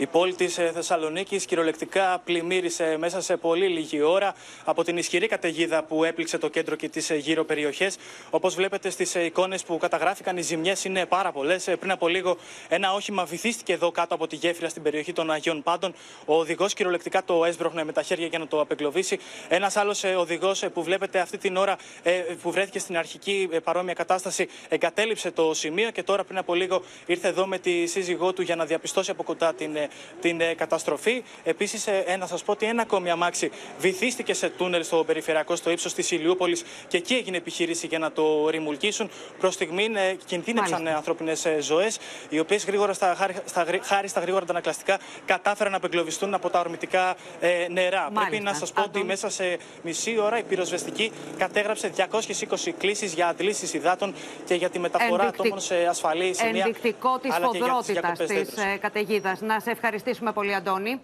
Η πόλη της Θεσσαλονίκης κυριολεκτικά πλημμύρισε μέσα σε πολύ λίγη ώρα από την ισχυρή καταιγίδα που έπληξε το κέντρο και τις γύρω περιοχές. Όπως βλέπετε στις εικόνες που καταγράφηκαν, οι ζημιές είναι πάρα πολλές. Πριν από λίγο, ένα όχημα βυθίστηκε εδώ κάτω από τη γέφυρα στην περιοχή των Αγίων Πάντων. Ο οδηγός κυριολεκτικά το έσπρωχνε με τα χέρια για να το απεγκλωβίσει. Ένας άλλος οδηγός που βλέπετε αυτή την ώρα που βρέθηκε στην αρχική παρόμοια κατάσταση εγκατέλειψε το σημείο και τώρα πριν από λίγο ήρθε εδώ με τη σύζυγό του για να διαπιστώσει από κοντά την καταστροφή. Επίσης, να σας πω ότι ένα ακόμη αμάξι βυθίστηκε σε τούνελ στο περιφερειακό, στο ύψος της Ηλιούπολης, και εκεί έγινε επιχείρηση για να το ρημουλκίσουν. Προς στιγμήν κινδύνευσαν ανθρώπινες ζωές, οι οποίες χάρη στα γρήγορα αντανακλαστικά κατάφεραν να απεγκλωβιστούν από τα ορμητικά νερά. Μάλιστα. Πρέπει να σας πω ότι μέσα σε μισή ώρα η πυροσβεστική κατέγραψε 220 κλήσεις για αντλήσεις υδάτων και για τη μεταφορά ατόμων σε ασφαλή σημεία. Ενδεικτικό της φοδρότητας της καταιγίδας. Να σε ευχαριστήσουμε πολύ, Αντώνη.